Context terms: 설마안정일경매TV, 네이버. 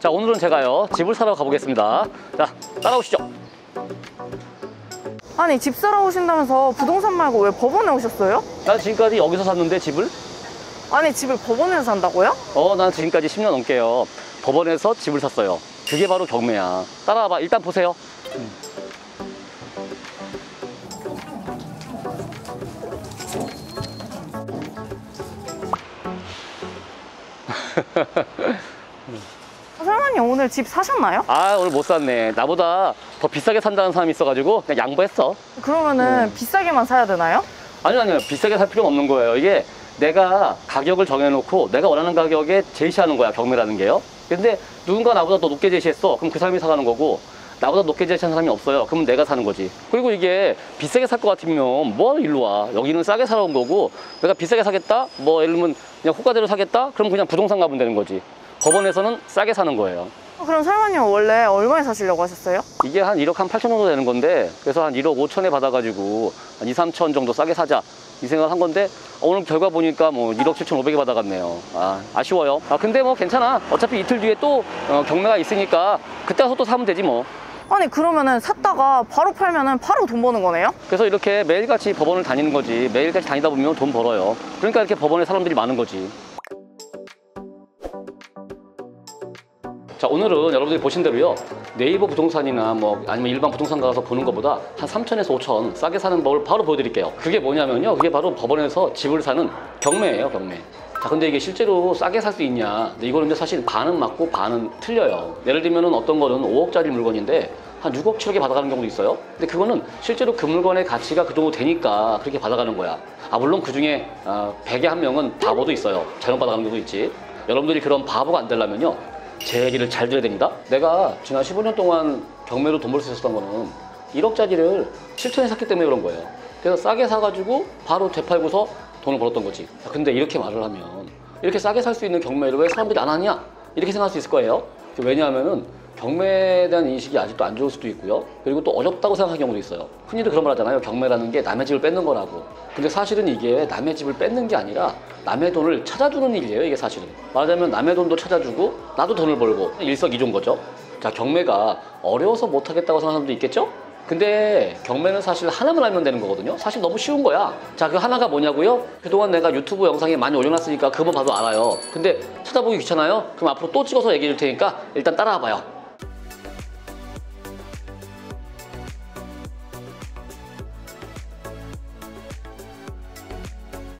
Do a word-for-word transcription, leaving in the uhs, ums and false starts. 자, 오늘은 제가요 집을 사러 가보겠습니다. 자, 따라오시죠. 아니, 집 사러 오신다면서 부동산 말고 왜 법원에 오셨어요? 난 지금까지 여기서 샀는데 집을? 아니, 집을 법원에서 산다고요? 어, 난 지금까지 십 년 넘게요 법원에서 집을 샀어요. 그게 바로 경매야. 따라와봐. 일단 보세요. 음. 설마님 오늘 집 사셨나요? 아, 오늘 못 샀네. 나보다 더 비싸게 산다는 사람이 있어가지고 그냥 양보했어. 그러면은 음. 비싸게만 사야 되나요? 아니요, 아니요. 비싸게 살 필요는 없는 거예요. 이게 내가 가격을 정해놓고 내가 원하는 가격에 제시하는 거야, 경매라는 게요. 근데 누군가 나보다 더 높게 제시했어. 그럼 그 사람이 사가는 거고, 나보다 높게 제시한 사람이 없어요. 그럼 내가 사는 거지. 그리고 이게 비싸게 살 것 같으면 뭐하러 일로 와. 여기는 싸게 사러 온 거고, 내가 비싸게 사겠다? 뭐 예를 들면 그냥 호가대로 사겠다? 그럼 그냥 부동산 가면 되는 거지. 법원에서는 싸게 사는 거예요. 그럼 설마님 원래 얼마에 사시려고 하셨어요? 이게 한 일억 한 팔천 정도 되는 건데, 그래서 한 일억 오천에 받아가지고 한 이삼천 정도 싸게 사자, 이 생각을 한 건데 오늘 결과 보니까 뭐 일억 칠천 오백에 받아갔네요. 아, 아쉬워요. 아, 근데 뭐 괜찮아. 어차피 이틀 뒤에 또 어, 경매가 있으니까 그때 가서 또 사면 되지 뭐. 아니, 그러면은 샀다가 바로 팔면은 바로 돈 버는 거네요? 그래서 이렇게 매일같이 법원을 다니는 거지. 매일같이 다니다 보면 돈 벌어요. 그러니까 이렇게 법원에 사람들이 많은 거지. 자, 오늘은 여러분들이 보신 대로요, 네이버 부동산이나 뭐 아니면 일반 부동산 가서 보는 것보다 한 삼천에서 오천 싸게 사는 법을 바로 보여드릴게요. 그게 뭐냐면요, 그게 바로 법원에서 집을 사는 경매예요, 경매. 자, 근데 이게 실제로 싸게 살 수 있냐, 근데 이거는 사실 반은 맞고 반은 틀려요. 예를 들면 어떤 거는 오억짜리 물건인데 한 육억 칠억에 받아가는 경우도 있어요. 근데 그거는 실제로 그 물건의 가치가 그 정도 되니까 그렇게 받아가는 거야. 아, 물론 그 중에 백에 한 명은 바보도 있어요. 잘못 받아가는 경우도 있지. 여러분들이 그런 바보가 안 되려면요, 제 얘기를 잘 들어야 됩니다. 내가 지난 십오 년 동안 경매로 돈 벌 수 있었던 거는 일억짜리를 칠천에 샀기 때문에 그런 거예요. 그래서 싸게 사가지고 바로 되팔고서 돈을 벌었던 거지. 근데 이렇게 말을 하면, 이렇게 싸게 살 수 있는 경매를 왜 사람들이 안 하냐, 이렇게 생각할 수 있을 거예요. 왜냐하면은 경매에 대한 인식이 아직도 안 좋을 수도 있고요. 그리고 또 어렵다고 생각하는 경우도 있어요. 흔히들 그런 말 하잖아요. 경매라는 게 남의 집을 뺏는 거라고. 근데 사실은 이게 남의 집을 뺏는 게 아니라 남의 돈을 찾아주는 일이에요, 이게 사실은. 말하자면 남의 돈도 찾아주고 나도 돈을 벌고, 일석이조인 거죠. 자, 경매가 어려워서 못하겠다고 생각하는 사람도 있겠죠? 근데 경매는 사실 하나만 알면 되는 거거든요. 사실 너무 쉬운 거야. 자, 그 하나가 뭐냐고요? 그동안 내가 유튜브 영상에 많이 올려놨으니까 그거 봐도 알아요. 근데 찾아보기 귀찮아요? 그럼 앞으로 또 찍어서 얘기해 줄 테니까 일단 따라와봐요.